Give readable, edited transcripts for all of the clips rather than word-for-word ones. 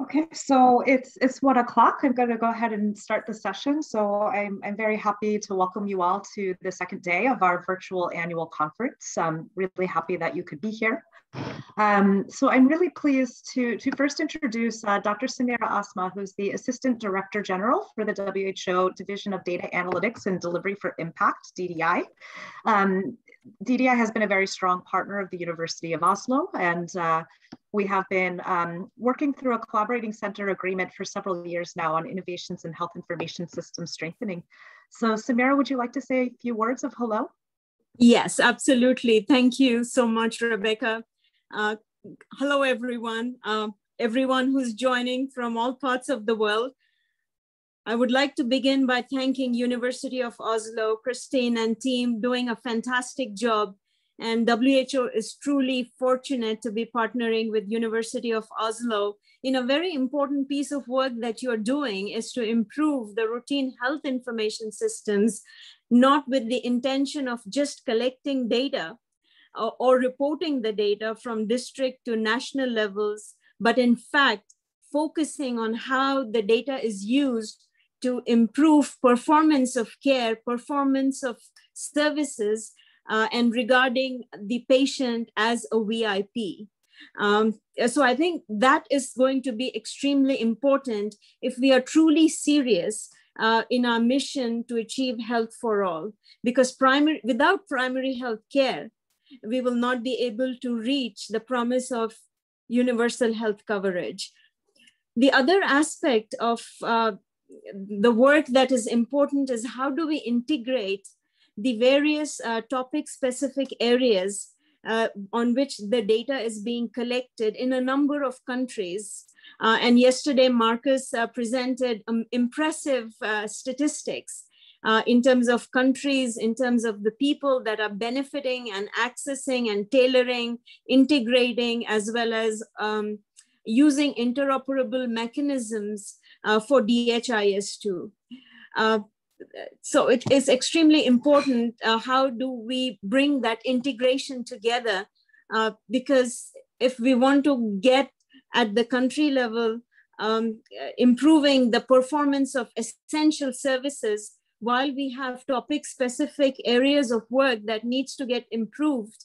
Okay, so it's 1 o'clock. I'm going to go ahead and start the session. So I'm very happy to welcome you all to the second day of our virtual annual conference. I'm really happy that you could be here. So I'm really pleased to first introduce Dr. Samira Asma, who's the Assistant Director General for the WHO Division of Data Analytics and Delivery for Impact, DDI. DDI has been a very strong partner of the University of Oslo, and we have been working through a collaborating center agreement for several years now on innovations in health information system strengthening. So Samira, would you like to say a few words of hello? Yes, absolutely. Thank you so much, Rebecca. Hello, everyone. Everyone who's joining from all parts of the world. I would like to begin by thanking University of Oslo, Christine and team doing a fantastic job, and WHO is truly fortunate to be partnering with University of Oslo in a very important piece of work that you're doing is to improve the routine health information systems, not with the intention of just collecting data or reporting the data from district to national levels, but in fact, focusing on how the data is used to improve performance of care, performance of services, and regarding the patient as a VIP. So I think that is going to be extremely important if we are truly serious in our mission to achieve health for all, because without primary health care, we will not be able to reach the promise of universal health coverage. The other aspect of the work that is important is how do we integrate the various topic-specific areas on which the data is being collected in a number of countries. And yesterday, Marcus presented impressive statistics in terms of countries, in terms of the people that are benefiting and accessing and tailoring, integrating, as well as using interoperable mechanisms for DHIS2. So it is extremely important how do we bring that integration together, because if we want to get at the country level, improving the performance of essential services while we have topic-specific areas of work that needs to get improved,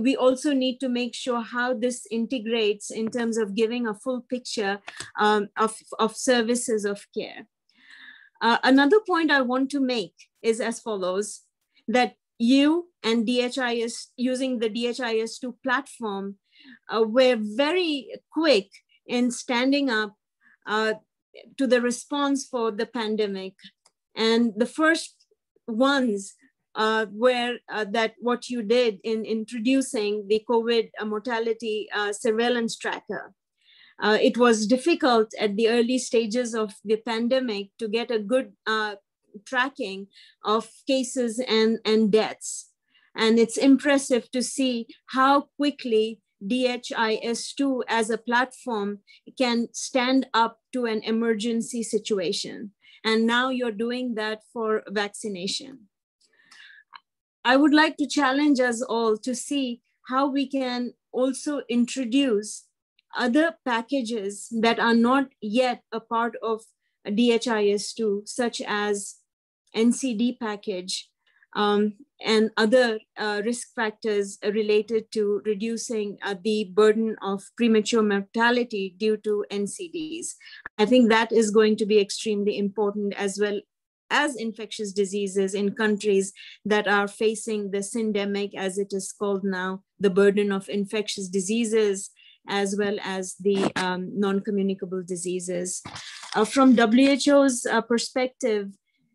we also need to make sure how this integrates in terms of giving a full picture of services of care. Another point I want to make is as follows, that you and DHIS, using the DHIS2 platform, were very quick in standing up to the response for the pandemic. And the first ones that what you did in introducing the COVID mortality surveillance tracker. It was difficult at the early stages of the pandemic to get a good tracking of cases and deaths. And it's impressive to see how quickly DHIS2 as a platform can stand up to an emergency situation. And now you're doing that for vaccination. I would like to challenge us all to see how we can also introduce other packages that are not yet a part of DHIS2, such as NCD package and other risk factors related to reducing the burden of premature mortality due to NCDs. I think that is going to be extremely important, as well as infectious diseases in countries that are facing the syndemic, as it is called now, the burden of infectious diseases, as well as the non-communicable diseases. From WHO's perspective,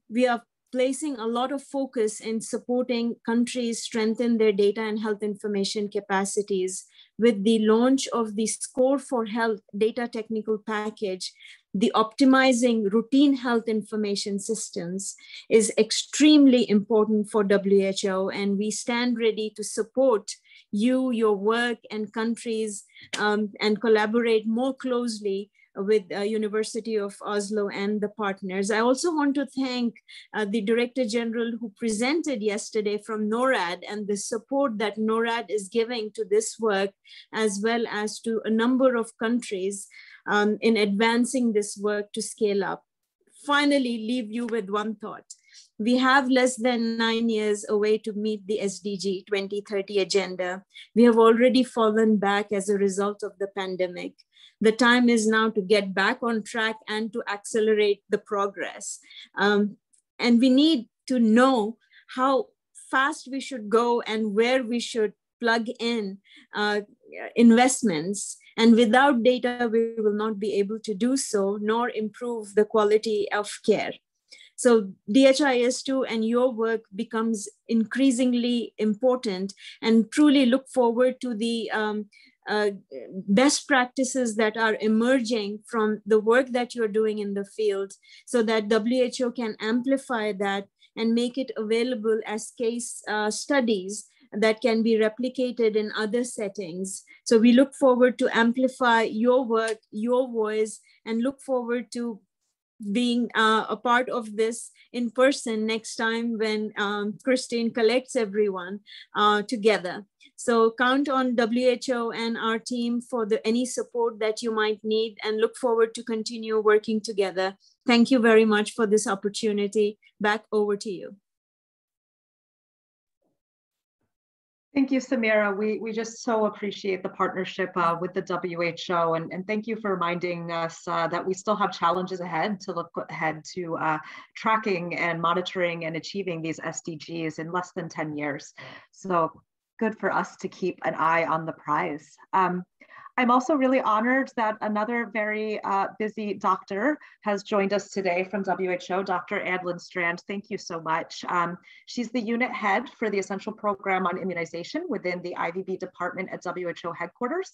we are placing a lot of focus in supporting countries strengthen their data and health information capacities with the launch of the Score for Health data technical package. The optimizing routine health information systems is extremely important for WHO, and we stand ready to support you, your work, and countries and collaborate more closely with University of Oslo and the partners. I also want to thank the Director General who presented yesterday from NORAD and the support that NORAD is giving to this work, as well as to a number of countries in advancing this work to scale up. Finally, leave you with one thought. We have less than 9 years away to meet the SDG 2030 agenda. We have already fallen back as a result of the pandemic. The time is now to get back on track and to accelerate the progress. And we need to know how fast we should go and where we should plug in investments. And without data, we will not be able to do so, nor improve the quality of care. So DHIS2 and your work becomes increasingly important, and truly look forward to the best practices that are emerging from the work that you're doing in the field, so that WHO can amplify that and make it available as case studies that can be replicated in other settings. So we look forward to amplify your work, your voice, and look forward to being a part of this in person next time when Christine collects everyone together. So count on WHO and our team for any support that you might need, and look forward to continue working together. Thank you very much for this opportunity. Back over to you. Thank you, Samira. We just so appreciate the partnership with the WHO, and thank you for reminding us that we still have challenges ahead, to look ahead to tracking and monitoring and achieving these SDGs in less than 10 years. So good for us to keep an eye on the prize. I'm also really honored that another very busy doctor has joined us today from WHO, Dr. Anne Lindstrand. Thank you so much. She's the unit head for the Essential Program on Immunization within the IVB department at WHO headquarters.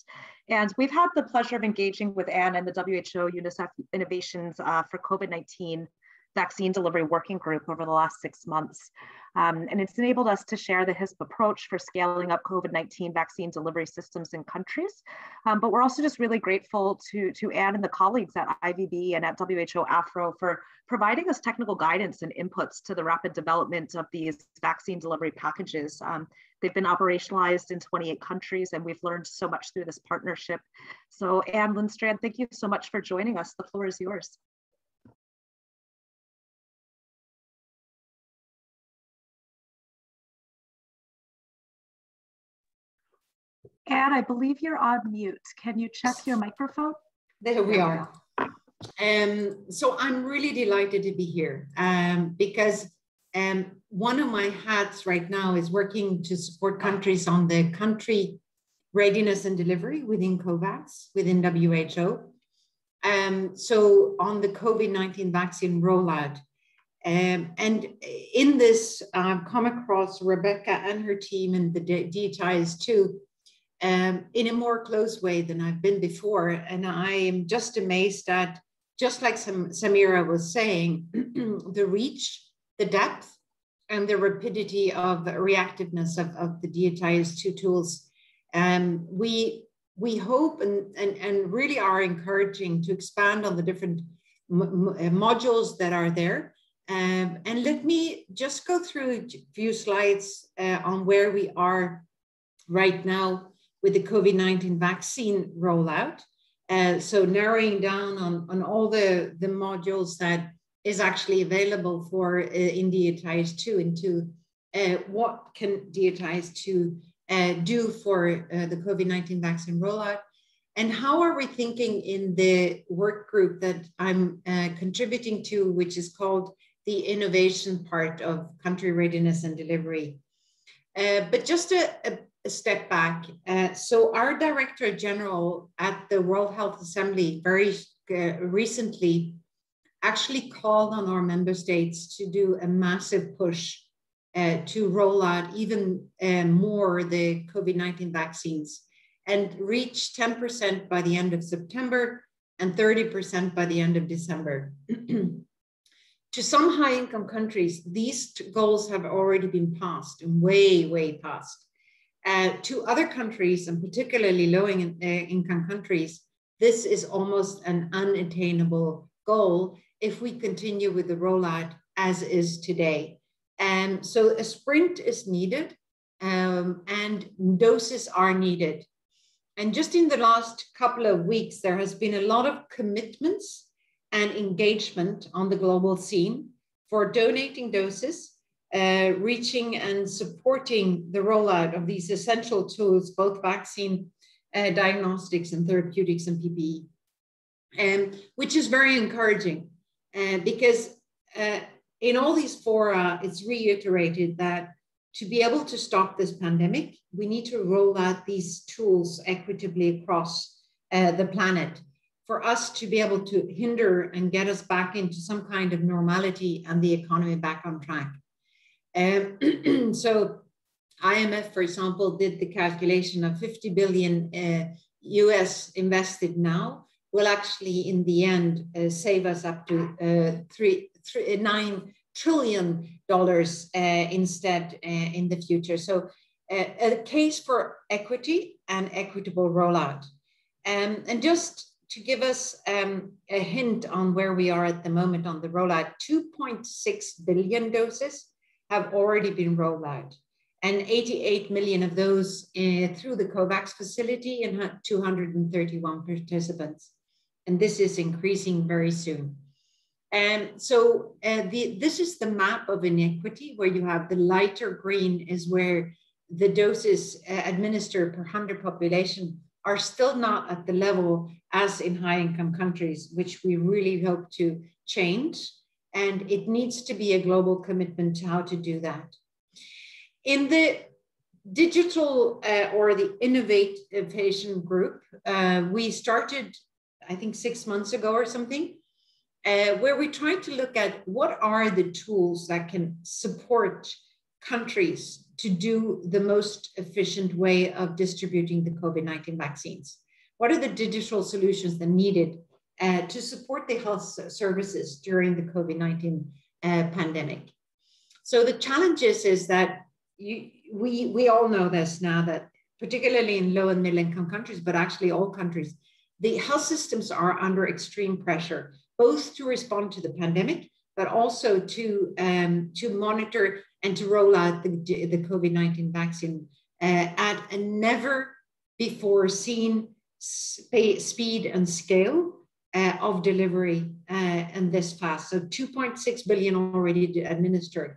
And we've had the pleasure of engaging with Anne and the WHO UNICEF Innovations for COVID-19 vaccine delivery working group over the last 6 months. And it's enabled us to share the HISP approach for scaling up COVID-19 vaccine delivery systems in countries. But we're also just really grateful to Anne and the colleagues at IVB and at WHO Afro for providing us technical guidance and inputs to the rapid development of these vaccine delivery packages. They've been operationalized in 28 countries, and we've learned so much through this partnership. So Anne Lindstrand, thank you so much for joining us. The floor is yours. Anne, I believe you're on mute. Can you check your microphone? There we are. So I'm really delighted to be here because one of my hats right now is working to support countries on the country readiness and delivery within COVAX, within WHO. So on the COVID-19 vaccine rollout. And in this, I've come across Rebecca and her team and the DHIS2 in a more close way than I've been before. And I am just amazed at, just like Samira was saying, the reach, the depth, and the rapidity of reactiveness of the DHIS2 tools. We hope and really are encouraging to expand on the different modules that are there. And let me just go through a few slides on where we are right now with the COVID-19 vaccine rollout. So narrowing down on all the modules that is actually available for in DHIS2 into what can DHIS2 do for the COVID-19 vaccine rollout, and how are we thinking in the work group that I'm contributing to, which is called the innovation part of country readiness and delivery. But just a step back. So our Director General at the World Health Assembly very recently actually called on our member states to do a massive push to roll out even more the COVID-19 vaccines and reach 10% by the end of September and 30% by the end of December. To some high-income countries, these goals have already been passed and way, way past. To other countries, and particularly low-income countries, This is almost an unattainable goal if we continue with the rollout as is today. And so a sprint is needed and doses are needed. And just in the last couple of weeks, there has been a lot of commitments and engagement on the global scene for donating doses, reaching and supporting the rollout of these essential tools, both vaccine, diagnostics and therapeutics and PPE, which is very encouraging because in all these fora, it's reiterated that to be able to stop this pandemic, we need to roll out these tools equitably across the planet for us to be able to hinder and get us back into some kind of normality and the economy back on track. So IMF, for example, did the calculation of 50 billion US invested now will actually in the end save us up to $9 trillion instead in the future. So a case for equity and equitable rollout. And just to give us a hint on where we are at the moment on the rollout, 2.6 billion doses have already been rolled out, and 88 million of those through the COVAX facility and 231 participants. And this is increasing very soon. And so this is the map of inequity, where you have the lighter green is where the doses administered per 100 population are still not at the level as in high-income countries, which we really hope to change. And it needs to be a global commitment to how to do that. In the digital or the innovation group, we started, I think 6 months ago or something, where we tried to look at what are the tools that can support countries to do the most efficient way of distributing the COVID-19 vaccines. What are the digital solutions that are needed to support the health services during the COVID-19 pandemic? So the challenges is that we all know this now, that particularly in low and middle income countries, but actually all countries, the health systems are under extreme pressure, both to respond to the pandemic, but also to monitor and to roll out the COVID-19 vaccine at a never before seen speed and scale of delivery and this fast. So 2.6 billion already administered.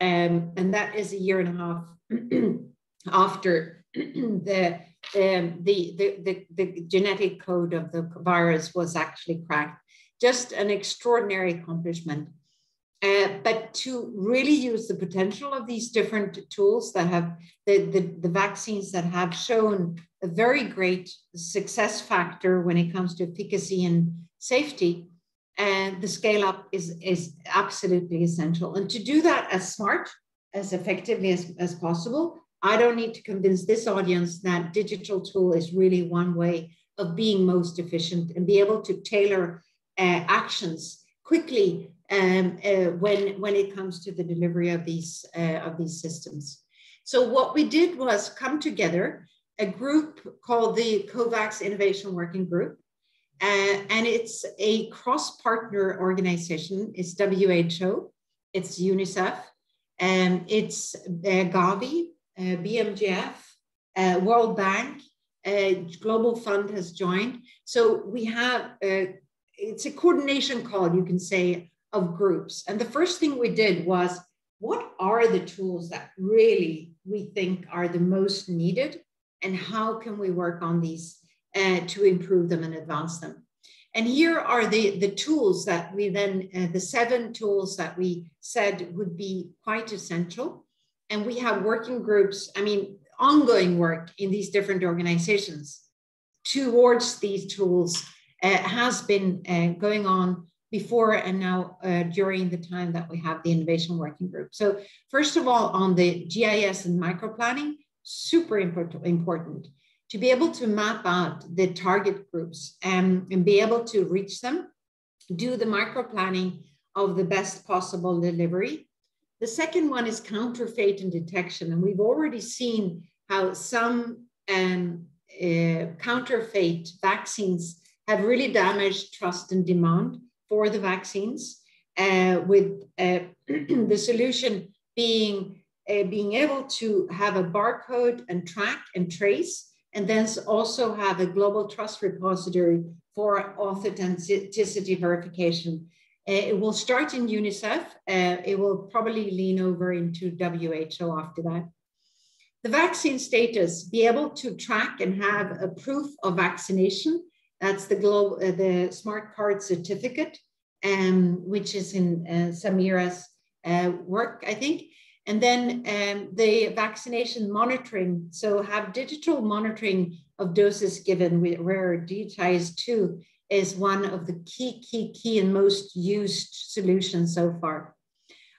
And that is a year and a half after the genetic code of the virus was actually cracked. Just an extraordinary accomplishment. But to really use the potential of these different tools that have, the vaccines that have shown a very great success factor when it comes to efficacy and safety, and the scale up is absolutely essential. And to do that as smart, as effectively as possible, I don't need to convince this audience that digital tool is really one way of being most efficient and be able to tailor actions quickly when it comes to the delivery of these systems. So what we did was come together, a group called the COVAX Innovation Working Group, and it's a cross-partner organization. It's WHO, it's UNICEF, it's Gavi, BMGF, World Bank, Global Fund has joined. So we have, it's a coordination call, you can say, of groups. And the first thing we did was, what are the tools that really we think are the most needed, and how can we work on these to improve them and advance them? And here are the tools that we then, the 7 tools that we said would be quite essential. And we have working groups, I mean, ongoing work in these different organizations towards these tools has been going on before and now during the time that we have the innovation working group. So first of all, on the GIS and microplanning, super important to be able to map out the target groups and be able to reach them, do the microplanning of the best possible delivery. The second one is counterfeit and detection. And we've already seen how some counterfeit vaccines have really damaged trust and demand for the vaccines, with the solution being able to have a barcode and track and trace, and then also have a global trust repository for authenticity verification. It will start in UNICEF. It will probably lean over into WHO after that. The vaccine status, be able to track and have a proof of vaccination. That's the smart card certificate, which is in Samira's work, I think. And then the vaccination monitoring. So have digital monitoring of doses given with rare DHIS2 is one of the key and most used solutions so far.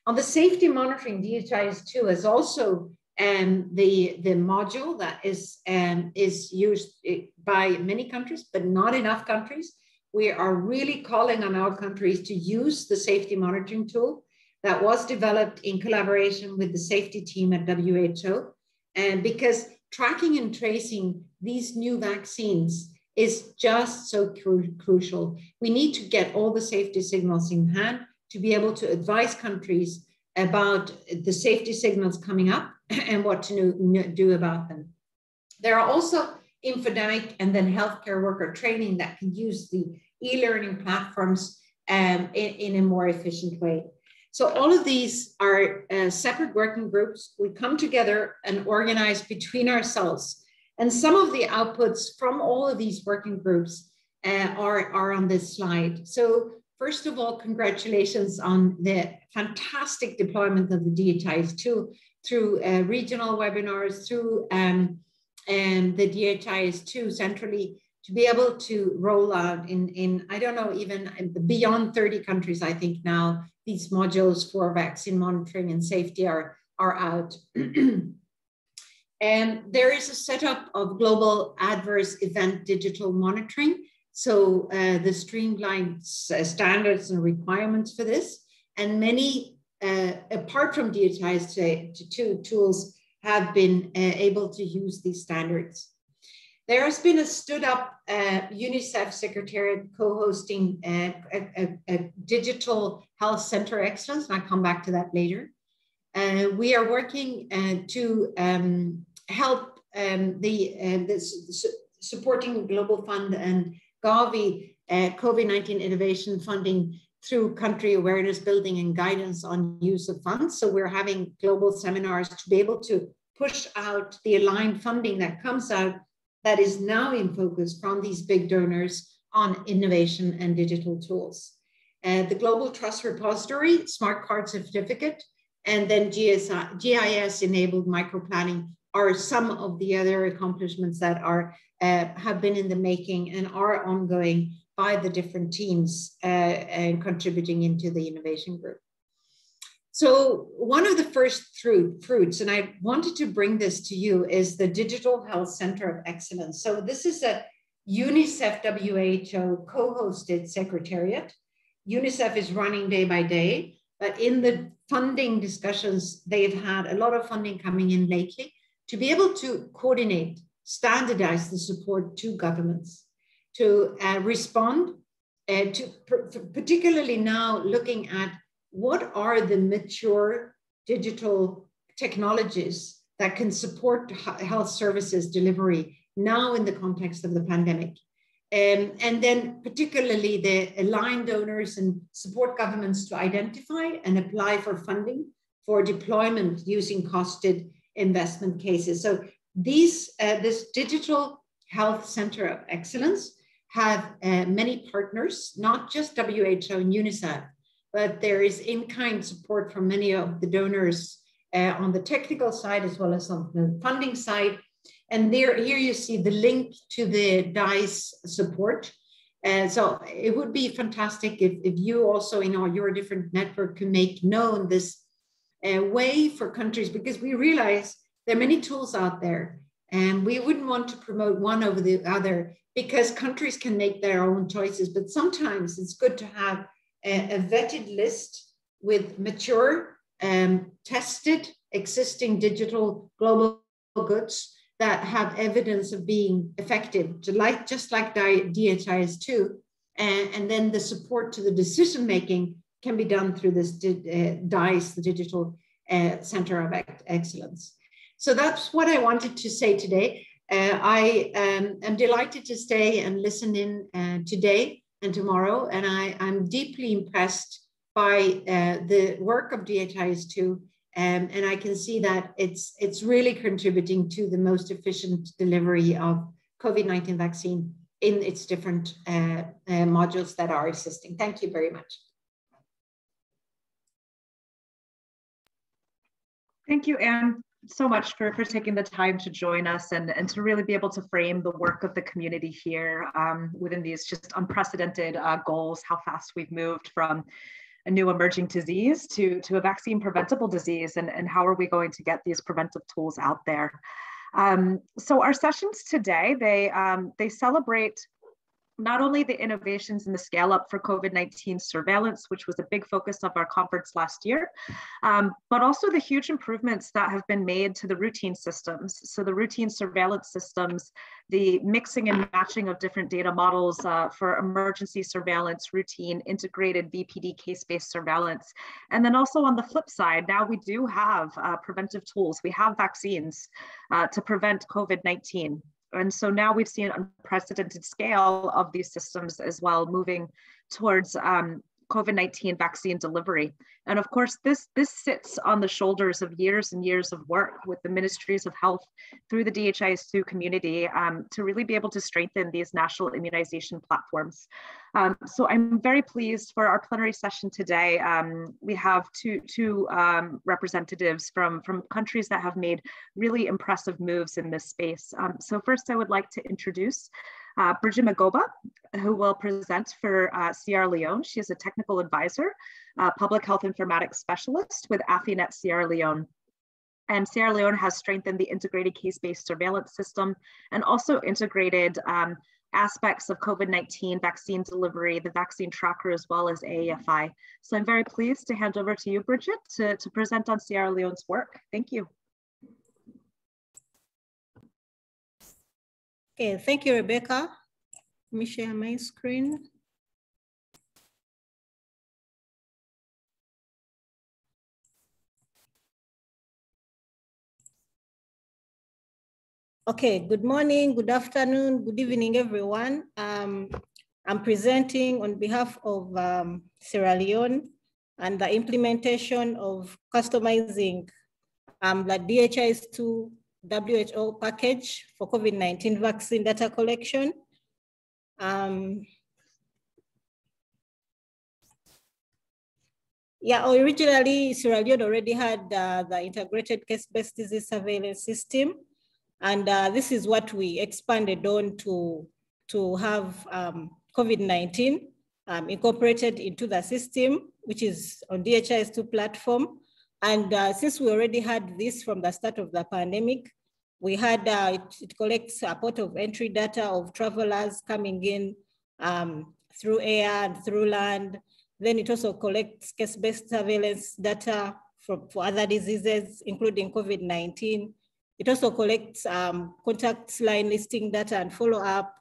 On the safety monitoring, DHIS2 is also the module that is used by many countries, but not enough countries. We are really calling on our countries to use the safety monitoring tool that was developed in collaboration with the safety team at WHO, and because tracking and tracing these new vaccines is just so crucial. We need to get all the safety signals in hand to be able to advise countries about the safety signals coming up and what to do about them. There are also infodemic and then healthcare worker training that can use the e-learning platforms in a more efficient way. So all of these are separate working groups. We come together and organize between ourselves. And some of the outputs from all of these working groups are on this slide. So first of all, congratulations on the fantastic deployment of the DHIS2 through regional webinars, through and the DHIS2 centrally, to be able to roll out in I don't know, even beyond 30 countries, I think now, these modules for vaccine monitoring and safety are out. And there is a setup of global adverse event digital monitoring. So the streamlined standards and requirements for this, and many, apart from DHIS2 tools, have been able to use these standards. There has been a stood up UNICEF Secretariat co-hosting a digital health center excellence, and I'll come back to that later. We are working to help supporting Global Fund and Gavi COVID-19 innovation funding through country awareness building and guidance on use of funds. So we're having global seminars to be able to push out the aligned funding that comes out that is now in focus from these big donors on innovation and digital tools. The Global Trust Repository, Smart Card Certificate, and then GIS-enabled microplanning are some of the other accomplishments that have been in the making and are ongoing by the different teams and contributing into the innovation group. So one of the first fruits, and I wanted to bring this to you, is the Digital Health Center of Excellence. So this is a UNICEF WHO co-hosted secretariat. UNICEF is running day by day, but in the funding discussions, they've had a lot of funding coming in lately to be able to coordinate, standardize the support to governments, to respond, to particularly now looking at what are the mature digital technologies that can support health services delivery now in the context of the pandemic. And then particularly the aligned donors and support governments to identify and apply for funding for deployment using costed investment cases. So this Digital Health Center of Excellence have many partners, not just WHO and UNICEF, but there is in-kind support from many of the donors on the technical side as well as on the funding side. And here you see the link to the DICE support. So it would be fantastic if you also in all your different network can make known this way for countries, because we realize there are many tools out there and we wouldn't want to promote one over the other because countries can make their own choices. But sometimes it's good to have a vetted list with mature, tested, existing digital global goods that have evidence of being effective, just like DHIS2, and then the support to the decision-making can be done through this DICE, the Digital Center of Excellence. So that's what I wanted to say today. I am delighted to stay and listen in today and tomorrow, and I'm deeply impressed by the work of DHIS2, and I can see that it's really contributing to the most efficient delivery of COVID-19 vaccine in its different modules that are existing. Thank you very much. Thank you, Anne, so much for taking the time to join us and to really be able to frame the work of the community here within these just unprecedented goals, how fast we've moved from a new emerging disease to a vaccine preventable disease, and how are we going to get these preventive tools out there. So our sessions today, they celebrate not only the innovations and the scale up for COVID-19 surveillance, which was a big focus of our conference last year, but also the huge improvements that have been made to the routine systems. So the routine surveillance systems, the mixing and matching of different data models for emergency surveillance, routine, integrated VPD case-based surveillance. And then also on the flip side, now we do have preventive tools. We have vaccines to prevent COVID-19. And so now we've seen an unprecedented scale of these systems as well, moving towards COVID-19 vaccine delivery. And of course, this sits on the shoulders of years and years of work with the ministries of health through the DHIS2 community to really be able to strengthen these national immunization platforms. So I'm very pleased for our plenary session today. We have two representatives from countries that have made really impressive moves in this space. So first, I would like to introduce Bridget Magoba, who will present for Sierra Leone. She is a technical advisor, public health informatics specialist with AfiNet Sierra Leone. And Sierra Leone has strengthened the integrated case-based surveillance system and also integrated aspects of COVID-19 vaccine delivery, the vaccine tracker, as well as AEFI. So I'm very pleased to hand over to you, Bridget, to present on Sierra Leone's work. Thank you. Okay, thank you, Rebecca. Let me share my screen. Okay, good morning, good afternoon, good evening, everyone. I'm presenting on behalf of Sierra Leone and the implementation of customizing the DHIS2 WHO package for COVID-19 vaccine data collection. Originally Sierra Leone already had the integrated case-based disease surveillance system. And this is what we expanded on to have COVID-19 incorporated into the system, which is on DHIS2 platform. And since we already had this from the start of the pandemic, we had, it collects a port of entry data of travelers coming in through air and through land. Then it also collects case-based surveillance data for other diseases, including COVID-19. It also collects contact line listing data and follow-up,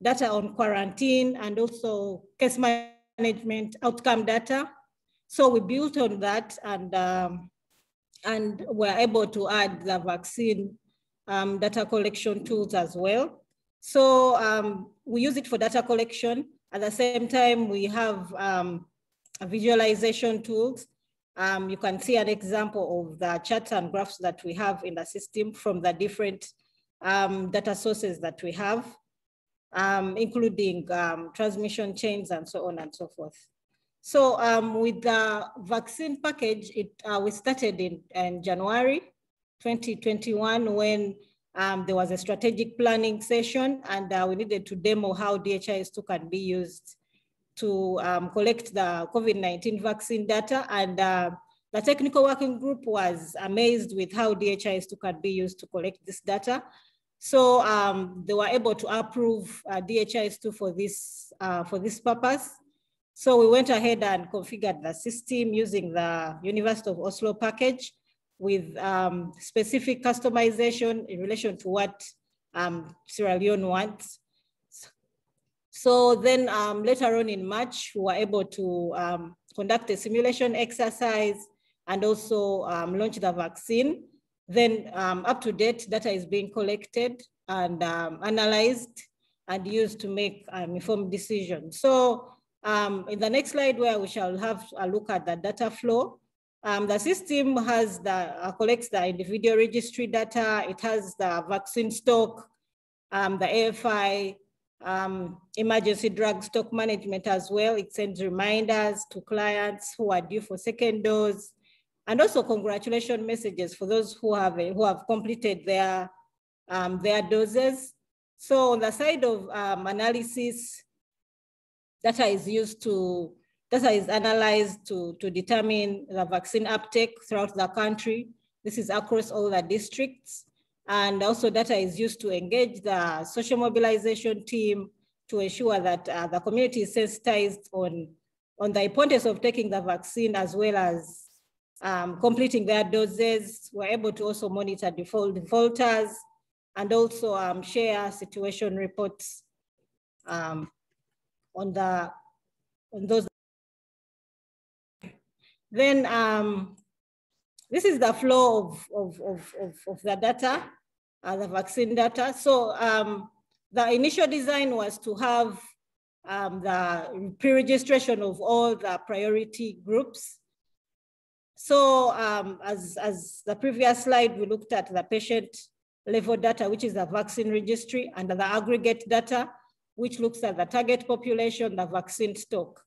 data on quarantine, and also case management outcome data. So we built on that and were able to add the vaccine data collection tools as well. So we use it for data collection. At the same time, we have visualization tools. You can see an example of the charts and graphs that we have in the system from the different data sources that we have, including transmission chains and so on and so forth. So with the vaccine package, we started in January 2021 when there was a strategic planning session and we needed to demo how DHIS2 can be used to collect the COVID-19 vaccine data, and the technical working group was amazed with how DHIS2 can be used to collect this data. So they were able to approve DHIS2 for this purpose. So we went ahead and configured the system using the University of Oslo package, with specific customization in relation to what Sierra Leone wants. So then later on in March, we were able to conduct a simulation exercise and also launch the vaccine. Then up to date, data is being collected and analyzed and used to make informed decisions. So in the next slide where we shall have a look at the data flow, the system has the, collects the individual registry data, it has the vaccine stock, the AFI, emergency drug stock management as well. It sends reminders to clients who are due for second dose, and also congratulation messages for those who have completed their doses. So on the side of analysis, data is analyzed to determine the vaccine uptake throughout the country. This is across all the districts. And also data is used to engage the social mobilization team to ensure that the community is sensitized on the importance of taking the vaccine, as well as completing their doses. We're able to also monitor defaulters and also share situation reports on those. Then this is the flow of the data, the vaccine data. So the initial design was to have the pre-registration of all the priority groups. So as the previous slide, we looked at the patient level data, which is the vaccine registry, and the aggregate data, which looks at the target population, the vaccine stock.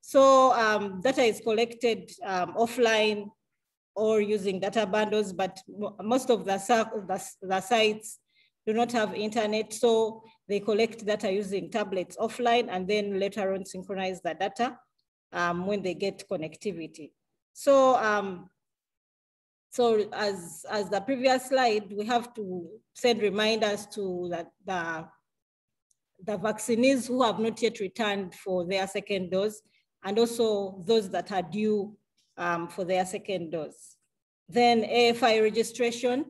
So data is collected offline or using data bundles, but most of the sites do not have internet, so they collect data using tablets offline and then later on synchronize the data when they get connectivity. So, as the previous slide, we have to send reminders to the vaccinees who have not yet returned for their second dose, and also those that are due for their second dose. Then AFI registration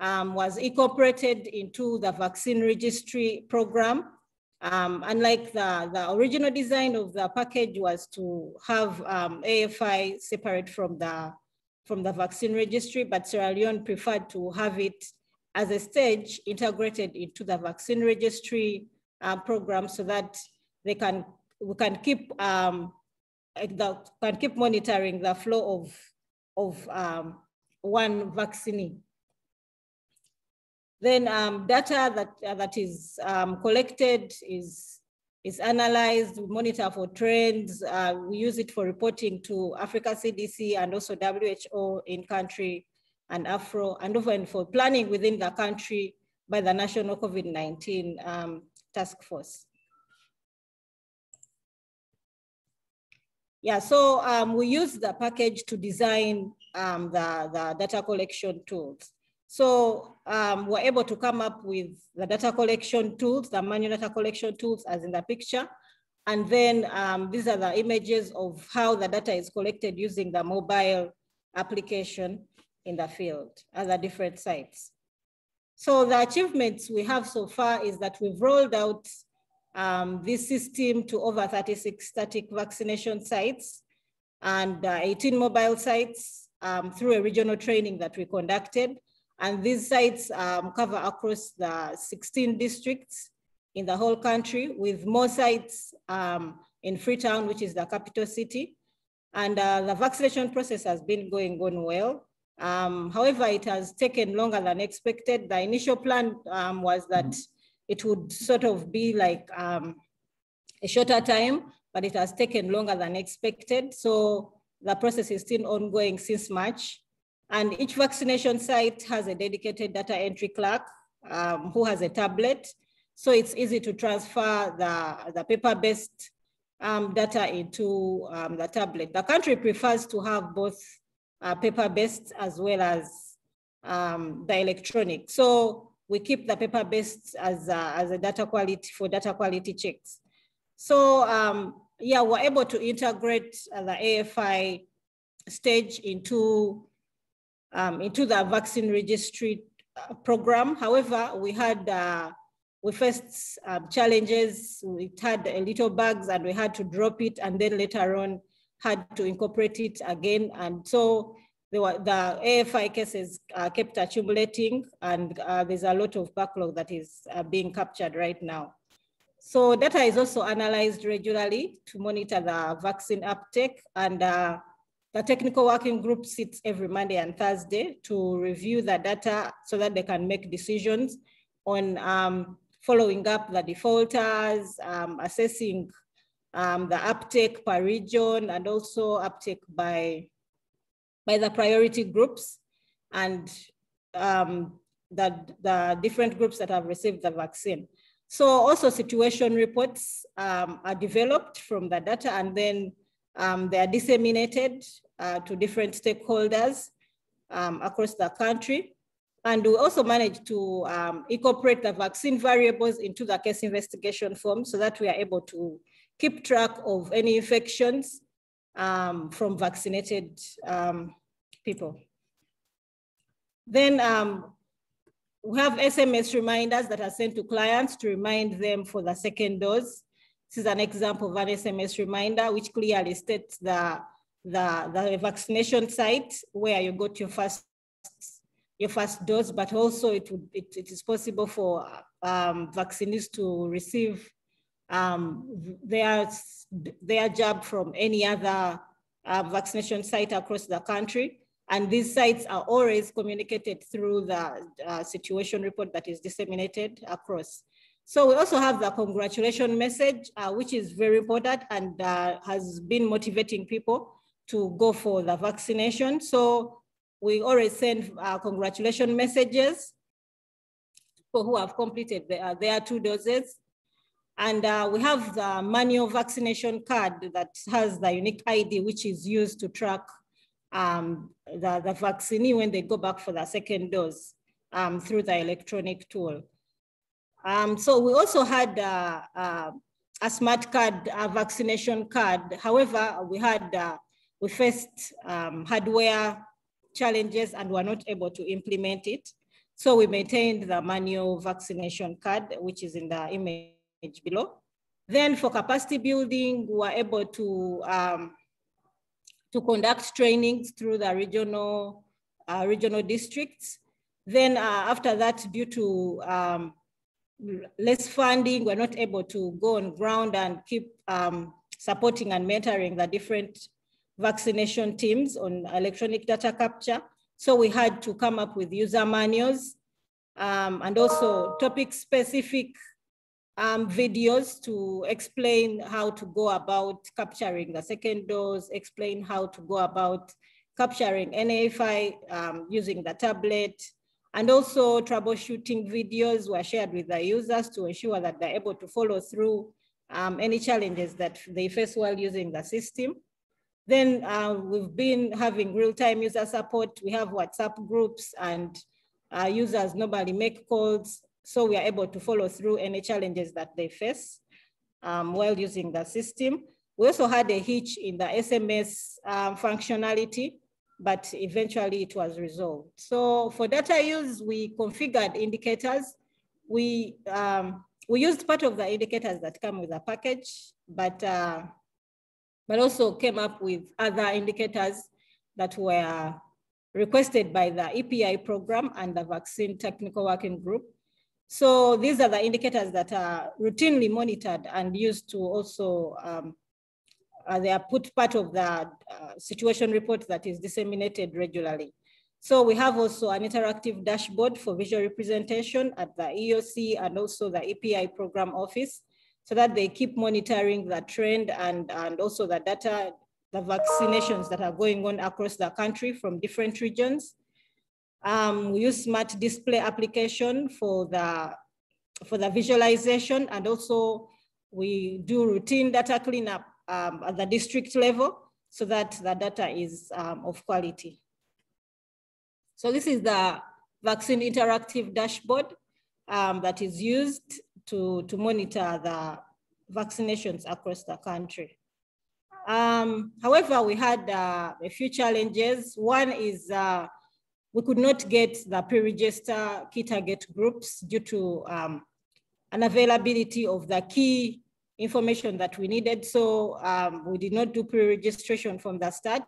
was incorporated into the vaccine registry program. Unlike the original design of the package was to have AFI separate from the vaccine registry, but Sierra Leone preferred to have it as a stage integrated into the vaccine registry program, so that we can keep monitoring the flow of one vaccinee. Then data that is collected is analyzed, we monitor for trends, we use it for reporting to Africa CDC and also WHO in country and Afro, and even for planning within the country by the National COVID-19 Task Force. Yeah, so we use the package to design the data collection tools. So we're able to come up with the data collection tools, the manual data collection tools as in the picture. And then these are the images of how the data is collected using the mobile application in the field at the different sites. So the achievements we have so far is that we've rolled out this system to over 36 static vaccination sites and 18 mobile sites through a regional training that we conducted. And these sites cover across the 16 districts in the whole country, with more sites in Freetown, which is the capital city. And the vaccination process has been going on well. However, it has taken longer than expected. The initial plan was that it would sort of be like a shorter time, but it has taken longer than expected. So the process is still ongoing since March. And each vaccination site has a dedicated data entry clerk who has a tablet. So it's easy to transfer the paper-based data into the tablet. The country prefers to have both paper-based as well as the electronic. So we keep the paper-based as a data quality for data quality checks. So yeah, we're able to integrate the AFI stage into into the vaccine registry program. However, we had we faced challenges. We had a little bugs and we had to drop it, and then later on had to incorporate it again. And so there were, the AFI cases kept accumulating, and there's a lot of backlog that is being captured right now. So data is also analyzed regularly to monitor the vaccine uptake, and the technical working group sits every Monday and Thursday to review the data so that they can make decisions on following up the defaulters, assessing the uptake per region, and also uptake by the priority groups, and the different groups that have received the vaccine. So also situation reports are developed from the data, and then they are disseminated to different stakeholders across the country. And we also managed to incorporate the vaccine variables into the case investigation form so that we are able to keep track of any infections from vaccinated people. Then we have SMS reminders that are sent to clients to remind them for the second dose. This is an example of an SMS reminder which clearly states the vaccination site where you got your first dose, but also it is possible for vaccinees to receive their jab from any other vaccination site across the country. And these sites are always communicated through the situation report that is disseminated across. So we also have the congratulation message, which is very important and has been motivating people to go for the vaccination. So we always send congratulation messages for who have completed their two doses. And we have the manual vaccination card that has the unique ID, which is used to track the vaccinee when they go back for the second dose through the electronic tool. So we also had a smart card, a vaccination card. However, we faced hardware challenges and were not able to implement it. So we maintained the manual vaccination card, which is in the image below. Then for capacity building, we were able to conduct trainings through the regional districts. Then after that, due to less funding, we're not able to go on ground and keep supporting and mentoring the different vaccination teams on electronic data capture. So we had to come up with user manuals and also topic-specific videos to explain how to go about capturing the second dose, explain how to go about capturing NAFI using the tablet, and also troubleshooting videos were shared with the users to ensure that they're able to follow through any challenges that they face while using the system. Then we've been having real-time user support. We have WhatsApp groups, and users normally make calls, so we are able to follow through any challenges that they face while using the system. We also had a hitch in the SMS functionality, but eventually it was resolved. So for data use, we configured indicators. We used part of the indicators that come with the package, but also came up with other indicators that were requested by the EPI program and the Vaccine Technical Working Group. So these are the indicators that are routinely monitored and used to also they are put part of the situation report that is disseminated regularly. So we have also an interactive dashboard for visual representation at the EOC and also the EPI program office, so that they keep monitoring the trend and also the data, the vaccinations that are going on across the country from different regions. We use smart display application for the visualization, and also we do routine data cleanup at the district level so that the data is of quality. So this is the vaccine interactive dashboard that is used to monitor the vaccinations across the country. However, we had a few challenges. One is We could not get the pre-register key target groups due to unavailability of the key information that we needed. So we did not do pre-registration from the start.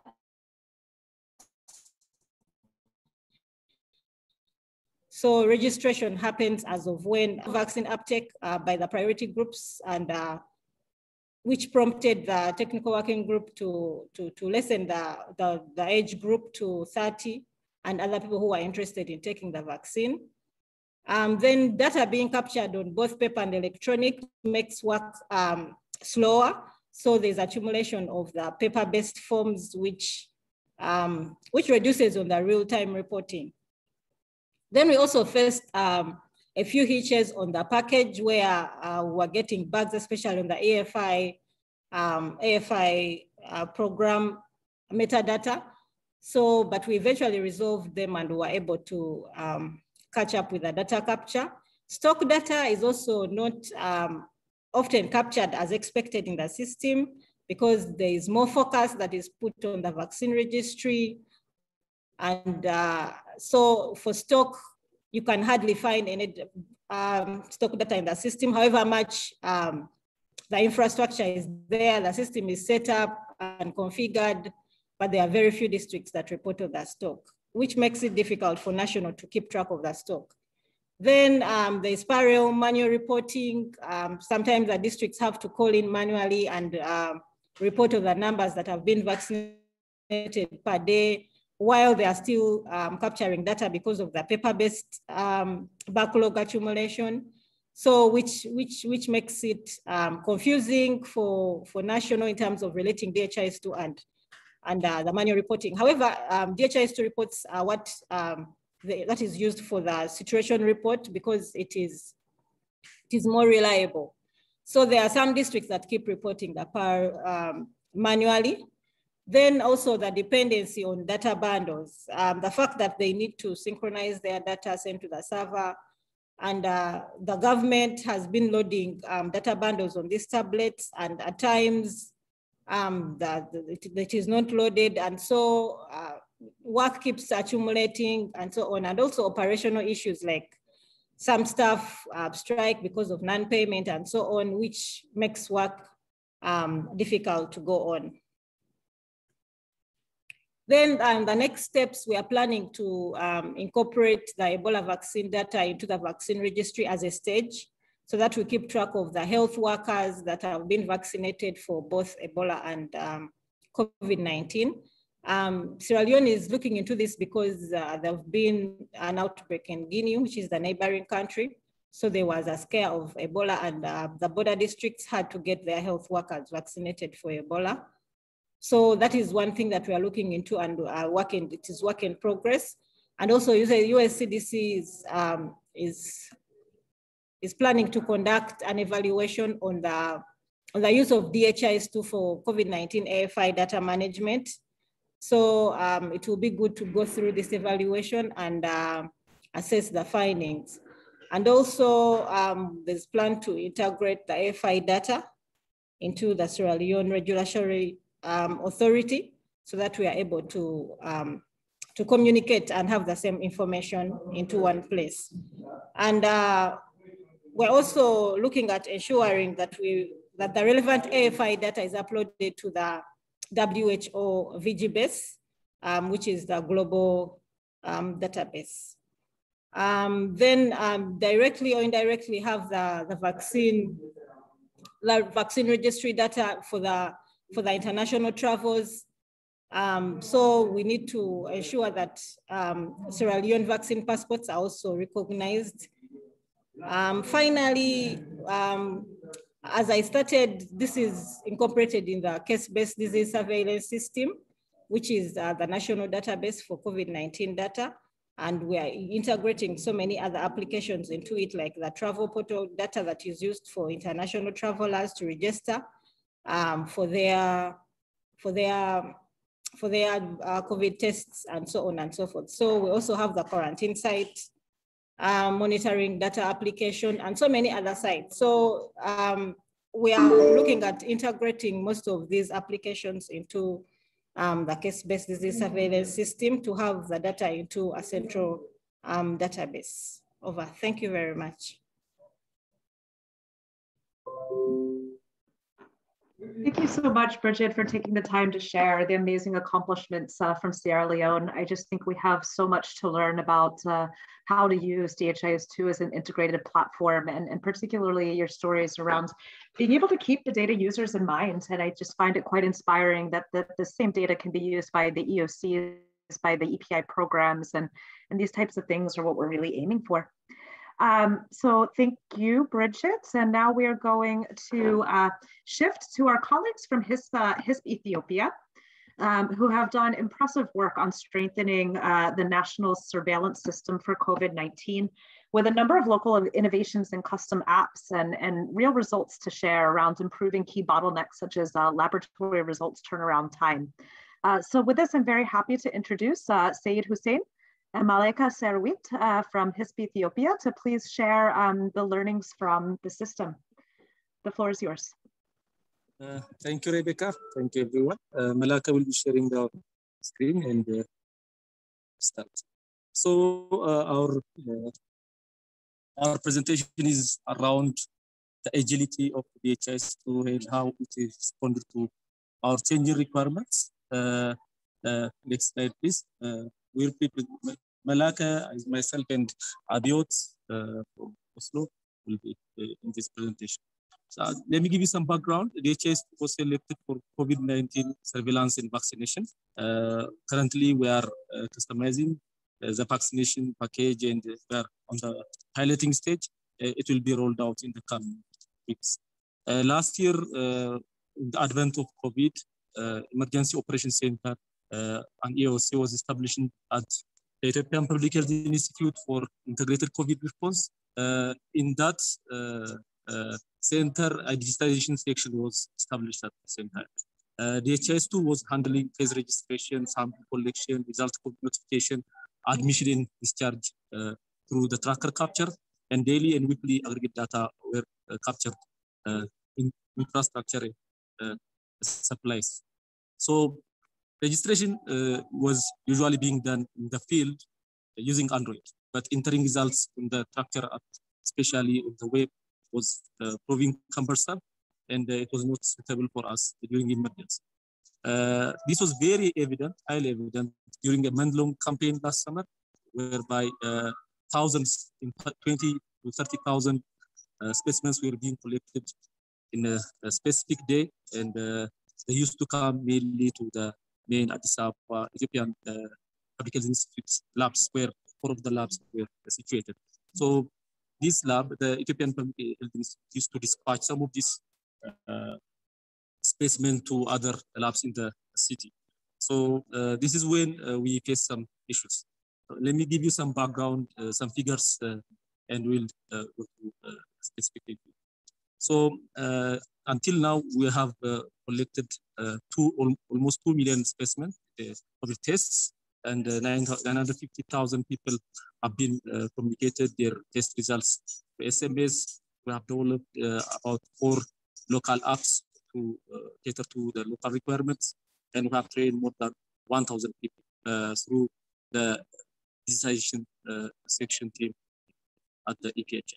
So registration happens as of when vaccine uptake by the priority groups, and which prompted the technical working group to lessen the age group to 30 and other people who are interested in taking the vaccine. Then data being captured on both paper and electronic makes work slower. So there's accumulation of the paper-based forms, which reduces on the real-time reporting. Then we also faced a few hitches on the package where we're getting bugs, especially on the AFI program metadata. So, but we eventually resolved them and were able to catch up with the data capture. Stock data is also not often captured as expected in the system because there is more focus that is put on the vaccine registry. And so for stock, you can hardly find any stock data in the system. However much the infrastructure is there, the system is set up and configured, but there are very few districts that report on the stock, which makes it difficult for national to keep track of the stock. Then there's parallel manual reporting. Sometimes the districts have to call in manually and report on the numbers that have been vaccinated per day, while they are still capturing data because of the paper-based backlog accumulation. So which makes it confusing for national in terms of relating DHIS2 and the manual reporting. However, DHIS2 reports are what that is used for the situation report because it is more reliable. So there are some districts that keep reporting the PAR manually. Then also the dependency on data bundles, the fact that they need to synchronize their data sent to the server, and the government has been loading data bundles on these tablets, and at times it is not loaded, and so work keeps accumulating and so on, and also operational issues like some staff strike because of non-payment and so on, which makes work difficult to go on. Then the next steps, we are planning to incorporate the Ebola vaccine data into the vaccine registry as a stage so that we keep track of the health workers that have been vaccinated for both Ebola and COVID-19. Sierra Leone is looking into this because there have been an outbreak in Guinea, which is the neighboring country. So there was a scare of Ebola, and the border districts had to get their health workers vaccinated for Ebola. So that is one thing that we are looking into, and it is work in progress. And also US CDC is planning to conduct an evaluation on the use of DHIS2 for COVID-19 AFI data management. So it will be good to go through this evaluation and assess the findings. And also there's plan to integrate the AFI data into the Sierra Leone regulatory authority so that we are able to communicate and have the same information into one place. And we're also looking at ensuring that the relevant AFI data is uploaded to the WHO VGBase, which is the global database. Then directly or indirectly have the vaccine registry data for the international travels. So we need to ensure that Sierra Leone vaccine passports are also recognized. Finally, as I started, this is incorporated in the case-based disease surveillance system, which is the national database for COVID-19 data. And we are integrating so many other applications into it, like the travel portal data that is used for international travelers to register for their COVID tests and so on and so forth. So we also have the quarantine site, monitoring data application, and so many other sites. So we are looking at integrating most of these applications into the case-based disease surveillance system to have the data into a central database. Over. Thank you very much. Thank you so much, Bridget, for taking the time to share the amazing accomplishments from Sierra Leone. I just think we have so much to learn about how to use DHIS2 as an integrated platform, and particularly your stories around being able to keep the data users in mind. And I just find it quite inspiring that the same data can be used by the EOCs, by the EPI programs, and these types of things are what we're really aiming for. So thank you, Bridget. And now we are going to shift to our colleagues from HISP Ethiopia, who have done impressive work on strengthening the national surveillance system for COVID-19 with a number of local innovations and custom apps and real results to share around improving key bottlenecks such as laboratory results turnaround time. So with this, I'm very happy to introduce Saeed Hussein and Malaika Serwit from HISP Ethiopia to please share the learnings from the system. The floor is yours. Thank you, Rebecca. Thank you, everyone. Malaika will be sharing the screen and start. So our presentation is around the agility of DHIS2 and how it is responded to our changing requirements. Next slide, please. We'll be Malaika, myself, and Adios from Oslo will be in this presentation. So let me give you some background. DHIS was selected for COVID-19 surveillance and vaccination. Currently, we are customizing the vaccination package, and we are on the piloting stage. It will be rolled out in the coming weeks. Last year, the advent of COVID, Emergency Operations Center, an EOC was established at the Ethiopian Public Health Institute for Integrated COVID Response. In that center, a digitization section was established at the same time. DHIS2 was handling case registration, sample collection, result notification, admission and discharge through the tracker capture, and daily and weekly aggregate data were captured in infrastructure supplies. So, registration was usually being done in the field using Android, but entering results in the tracker app, especially on the web, was proving cumbersome, and it was not suitable for us during emergency. This was very evident, highly evident, during a month-long campaign last summer, whereby thousands, in 20 to 30,000 specimens were being collected in a specific day, and they used to come mainly to the main Addis Ababa Ethiopian Public Health Institute labs, where four of the labs were situated. So this lab, the Ethiopian Public Health Institute, used to dispatch some of these specimens to other labs in the city. So this is when we face some issues. Let me give you some background, some figures, and we'll go to specifically. So until now, we have collected almost 2 million specimens of tests, and 950,000 people have been communicated their test results to SMS. We have developed about 4 local apps to cater to the local requirements, and we have trained more than 1,000 people through the digitization section team at the EPHA.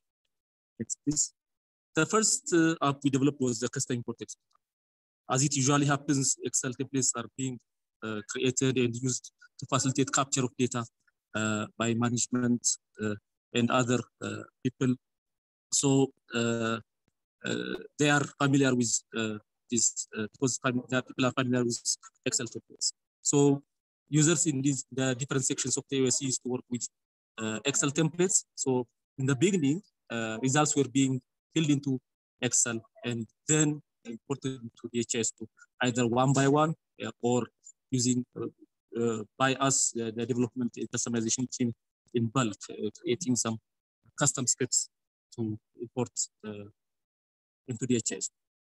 Next, please. The first app we developed was the custom import export. As it usually happens, Excel templates are being created and used to facilitate capture of data by management and other people. So they are familiar with this because people are familiar with Excel templates. So users in the different sections of the EOC used to work with Excel templates. So in the beginning, results were being filled into Excel and then imported into DHIS2, either one by one or using by us, the development and customization team in bulk, creating some custom scripts to import into DHIS2.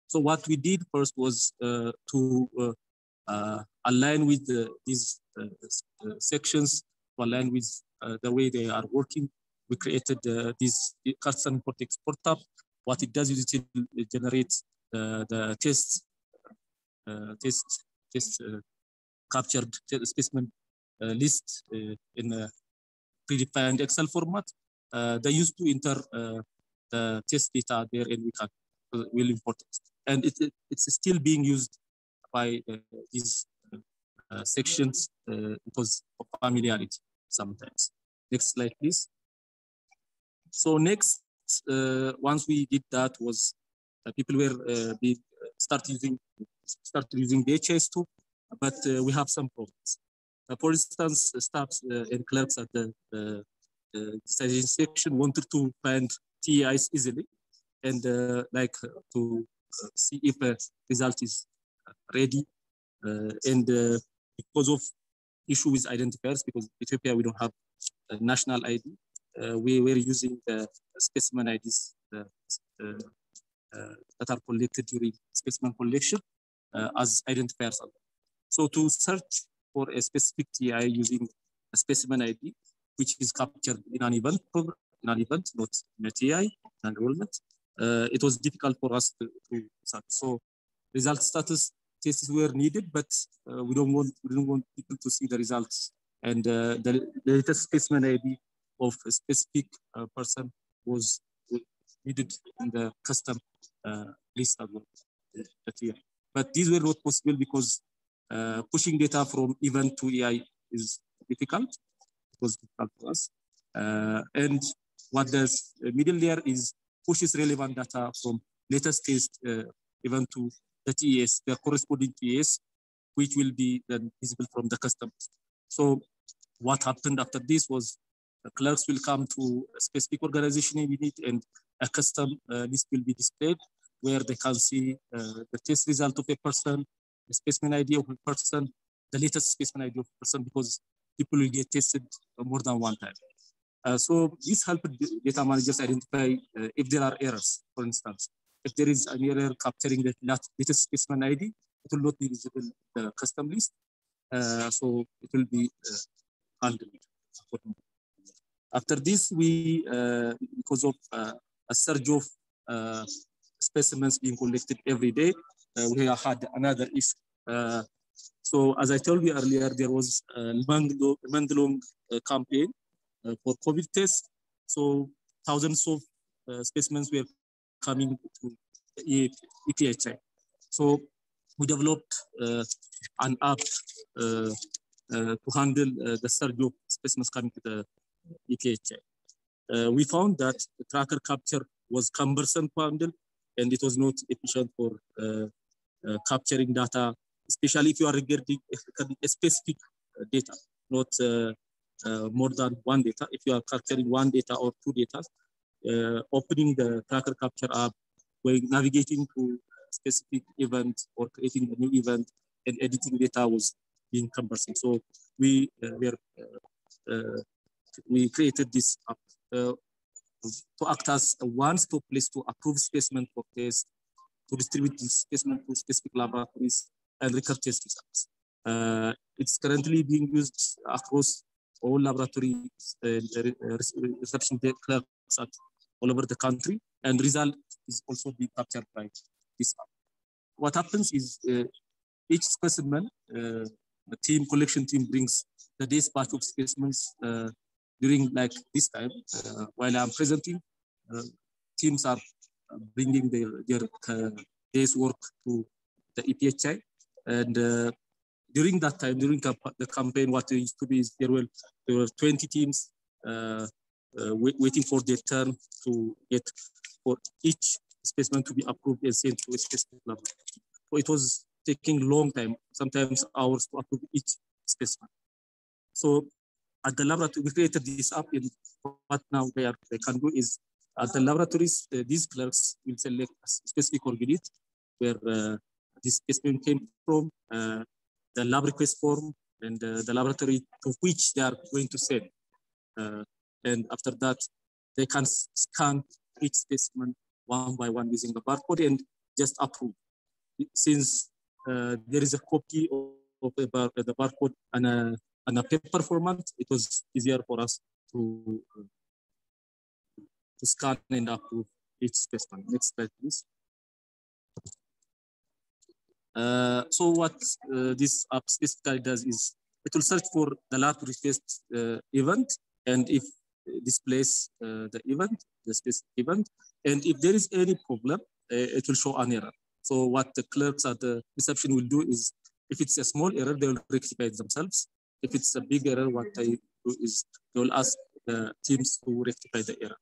So what we did first was to align with these sections, to align with the way they are working. We created this custom import-export tab. What it does is it generates the test captured specimen list in a predefined Excel format. They used to enter the test data there, and we can will import it. And it's still being used by these sections because of familiarity sometimes. Next slide, please. So next, once we did that, was people were start using DHIS2, but we have some problems. For instance, staffs and clerks at the decision section wanted to find TIs easily, and like to see if a result is ready. And because of issue with identifiers, because in Ethiopia we don't have a national ID, we were using the specimen IDs that are collected during specimen collection as identifiers. So to search for a specific TI using a specimen ID, which is captured in an event program, in an event, not in a TI, an enrollment, it was difficult for us to search. So result status tests were needed, but we don't want people to see the results. And the latest specimen ID of a specific person was needed in the custom list as well. But these were not possible because pushing data from event to EI is difficult. It was difficult for us. And what does middle layer is pushes relevant data from latest test event to the TES, the corresponding TES, which will be then visible from the customers. So what happened after this was the clerks will come to a specific organization unit, and a custom list will be displayed where they can see the test result of a person, the specimen ID of a person, the latest specimen ID of a person, because people will get tested more than one time. So this helped data managers identify if there are errors. For instance, if there is an error capturing the latest specimen ID, it will not be visible in the custom list. So it will be handled. After this, we, because of a surge of specimens being collected every day, we had another issue. So as I told you earlier, there was a month-long campaign for COVID tests. So thousands of specimens were coming to EPHI. So we developed an app to handle the surge of specimens coming to the EPHI. We found that the tracker capture was cumbersome to handle, and it was not efficient for capturing data, especially if you are regarding a specific data, not more than one data. If you are capturing one data or two data, opening the tracker capture app, while navigating to specific event or creating a new event and editing data was being cumbersome. So we created this app to act as a one-stop place to approve specimen for test, to distribute this specimen to specific laboratories, and record test results. It's currently being used across all laboratories and reception clerks all over the country, and result is also being captured by this app. What happens is each specimen, the collection team brings the day's batch of specimens during like this time. While I'm presenting, teams are bringing their day's work to the EPHI. And during that time, during the campaign, what it used to be is there were 20 teams waiting for their turn to get for each specimen to be approved and sent to a specific laboratory. So it was taking long time, sometimes hours to approve each specimen. So at the laboratory, we created this app, and what now they can do is at the laboratories, these clerks will select a specific org unit where this specimen came from, the lab request form, and the laboratory to which they are going to send. And after that, they can scan each specimen one by one using the barcode and just approve. Since there is a copy of the barcode and a paper format, it was easier for us to scan and approve each specimen. Next slide, please. So what this app specifically does is it will search for the last request event, and if displays the event, the specific event, and if there is any problem, it will show an error. So what the clerks at the reception will do is, if it's a small error, they will rectify it themselves. If it's a big error, what they do is they will ask the teams to rectify the error,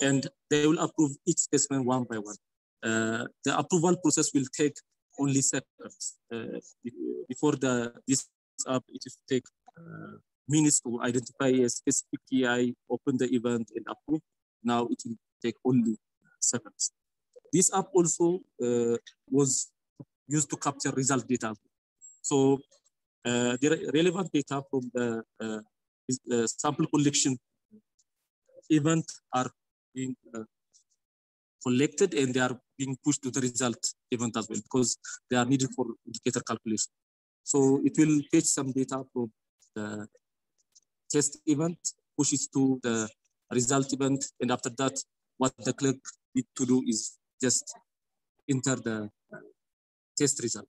and they will approve each specimen one by one. The approval process will take only seconds. Before this app, it will take minutes to identify a specific TI, open the event, and approve. Now it will take only seconds. This app also was used to capture result data. So the relevant data from the sample collection event are being collected, and they are being pushed to the result event as well, because they are needed for indicator calculation. So it will fetch some data from the test event, push it to the result event, and after that, what the clerk need to do is just enter the test result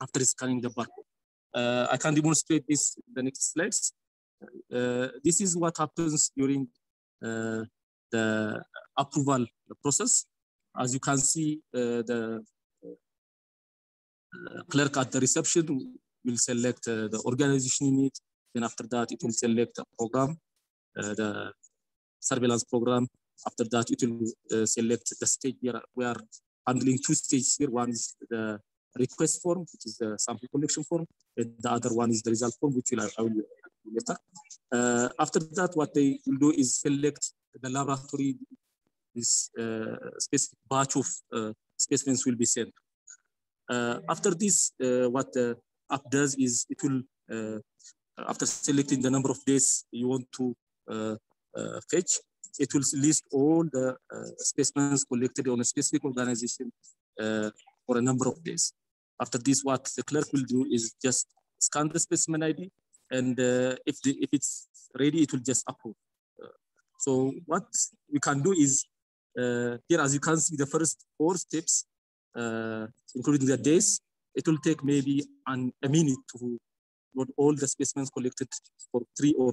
after scanning the barcode. I can demonstrate this in the next slides. This is what happens during the approval process. As you can see, the clerk at the reception will select the organization unit. Then after that, it will select a program, the surveillance program. After that, it will select the stage here. We are handling two stages here. One is the request form, which is the sample collection form, and the other one is the result form, which I will do later. After that, what they will do is select the laboratory. This specific batch of specimens will be sent. After this, what the app does is it will, after selecting the number of days you want to fetch, it will list all the specimens collected on a specific organization for a number of days. After this, what the clerk will do is just scan the specimen ID, and if it's ready, it will just approve. So what we can do is, here as you can see, the first four steps, including the days, it will take maybe a minute to load all the specimens collected for 3 or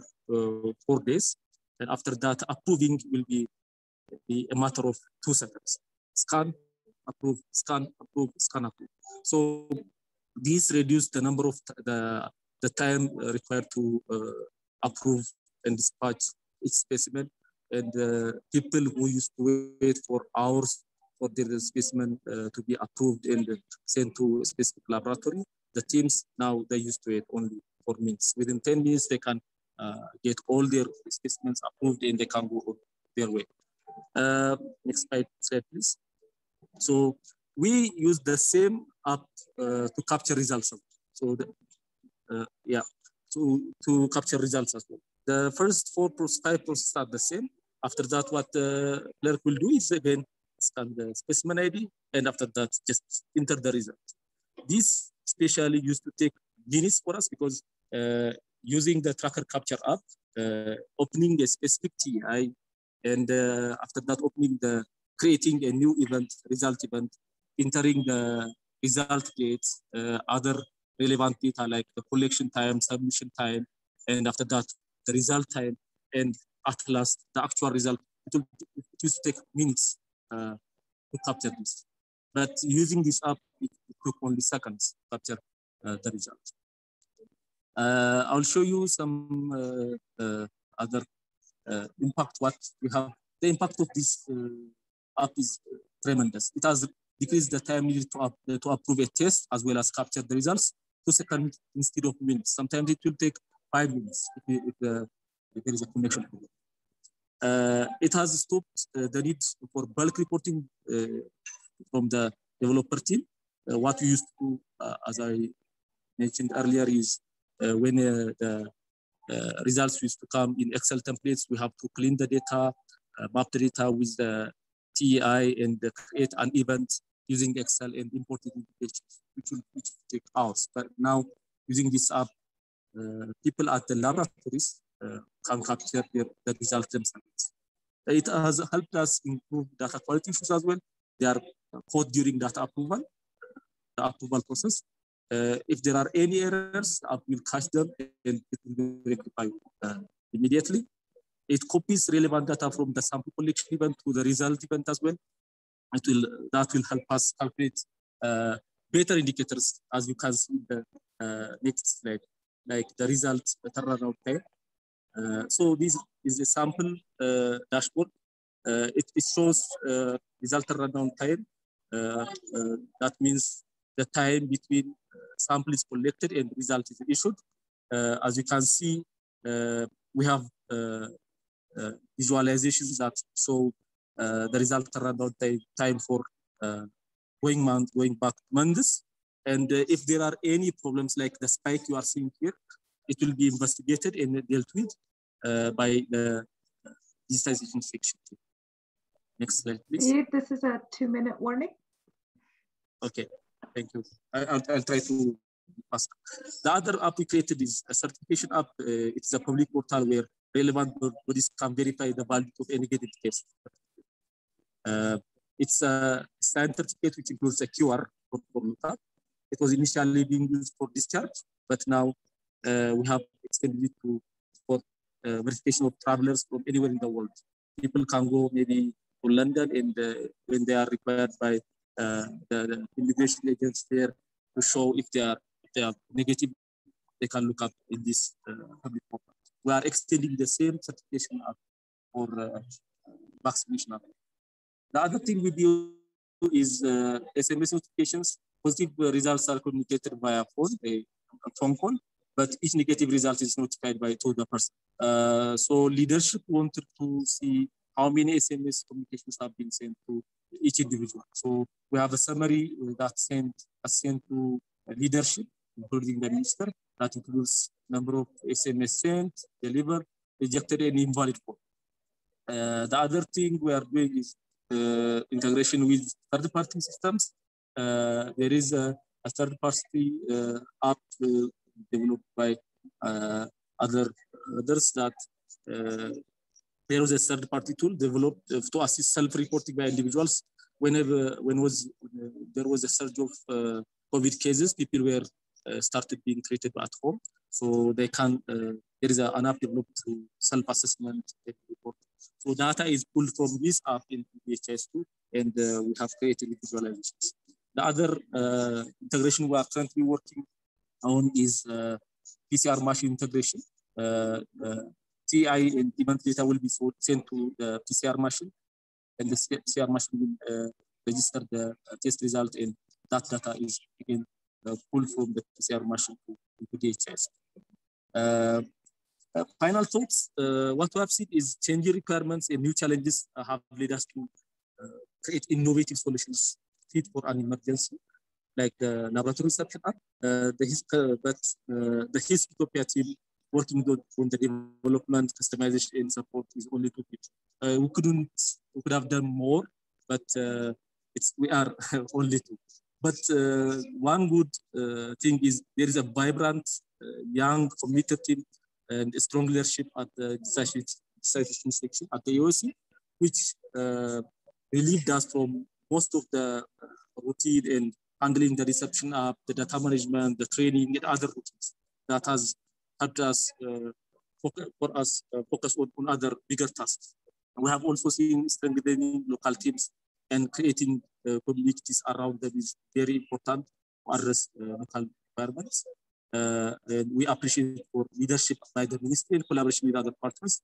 4 days. And after that, approving will be a matter of 2 seconds. Scan, approve, scan, approve, scan, approve. So these reduce the number of the time required to approve and dispatch each specimen, and people who used to wait for hours for their specimen to be approved and sent to a specific laboratory, the teams now they used to wait only for minutes. Within 10 minutes, they can get all their specimens approved and they can go on their way. Next slide, please. So we use the same app to capture results. So to capture results as well. The first 4 plus 5 processes are the same. After that, what the clerk will do is again scan the specimen ID, and after that, just enter the result. This especially used to take minutes for us because using the tracker capture app, opening a specific TI, and after that, creating a new event, result event, entering the result dates, other relevant data like the collection time, submission time, and after that, the result time, and at last, the actual result. It used to take minutes to capture this. But using this app, it took only seconds to capture the result. I'll show you some other impact, what we have. The impact of this app is tremendous. It has decreased the time needed to approve a test as well as capture the results to seconds instead of minutes. Sometimes it will take 5 minutes if there is a connection problem. It has stopped the need for bulk reporting from the developer team. What we used to do, as I mentioned earlier, is when the results used to come in Excel templates, we have to clean the data, map the data with the TEI, and create an event using Excel and import it into the page, which will take hours. But now, using this app, people at the laboratories can capture the results themselves. It has helped us improve data quality issues as well. They are caught during data approval. the approval process. If there are any errors, I will catch them and it will be rectified immediately. It copies relevant data from the sample collection event to the result event as well. That will help us calculate better indicators, as you can see in the next slide, like the result turnaround time. So this is a sample dashboard. It shows result turnaround time. That means the time between sample is collected and result is issued. As you can see, we have visualizations that show the result turnaround time for going back months. And if there are any problems like the spike you are seeing here, it will be investigated and dealt with by the digitization section. Next slide, please. This is a 2-minute warning. Okay, thank you. I'll try to pass. The other app we created is a certification app. It's a public portal where relevant bodies can verify the value of any given case. It's a standard certificate which includes a QR code. It was initially being used for discharge, but now we have extended it to support verification of travelers from anywhere in the world. People can go maybe to London, and when they are required by the immigration agents there to show if they are negative, they can look up in this public portal. We are extending the same certification app for vaccination. The other thing we do is SMS notifications. Positive results are communicated via phone, a phone call, but each negative result is notified by to the person. So leadership wanted to see how many SMS communications have been sent to each individual. So we have a summary that sent to leadership, including the minister, that includes number of SMS sent, delivered, rejected, and invalid call. The other thing we are doing is integration with third-party systems. There is a third-party app developed by others that there was a third-party tool developed to assist self-reporting by individuals. When there was a surge of COVID cases, people were started being treated at home, so they can. There is an app developed to self-assessment report. So data is pulled from this app into DHIS2, and we have created visualizations. The other integration we are currently working on is PCR machine integration. TI and demand data will be sent to the PCR machine, and the PCR machine will register the test result, and that data is again pulled from the PCR machine to DHIS. Final thoughts, what we have seen is changing requirements and new challenges have led us to create innovative solutions fit for an emergency, like the laboratory reception app. The HISP Ethiopia team working on the development, customization, and support is only too big. We could have done more, but we are only two. But one good thing is there is a vibrant, young, committed team and a strong leadership at the decision section at the AOC, which relieved us from most of the routine and handling the reception app, the data management, the training, and other routines that has helped us focus on other bigger tasks. We have also seen strengthening local teams and creating communities around them is very important to address local requirements. And we appreciate for leadership by the ministry and collaboration with other partners,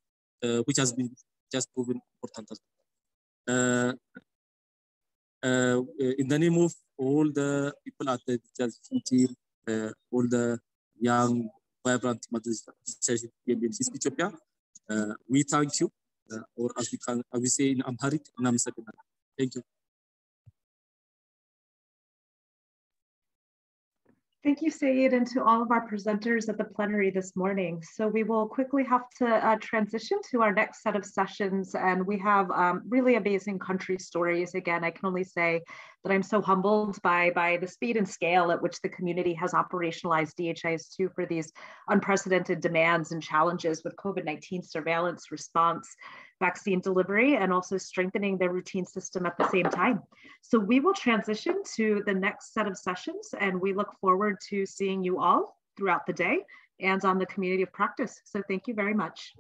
which has been just proven important as well. In the name of all the people at the digitalization team, all the young, vibrant digitalization team in HISP Ethiopia, we thank you, or as we say in Amharic, thank you. Thank you, Saeed, and to all of our presenters at the plenary this morning. So we will quickly have to transition to our next set of sessions, and we have really amazing country stories. Again, I can only say that I'm so humbled by the speed and scale at which the community has operationalized DHIS2 for these unprecedented demands and challenges with COVID-19 surveillance, response, vaccine delivery, and also strengthening their routine system at the same time. So we will transition to the next set of sessions, and we look forward to seeing you all throughout the day and on the community of practice. So thank you very much.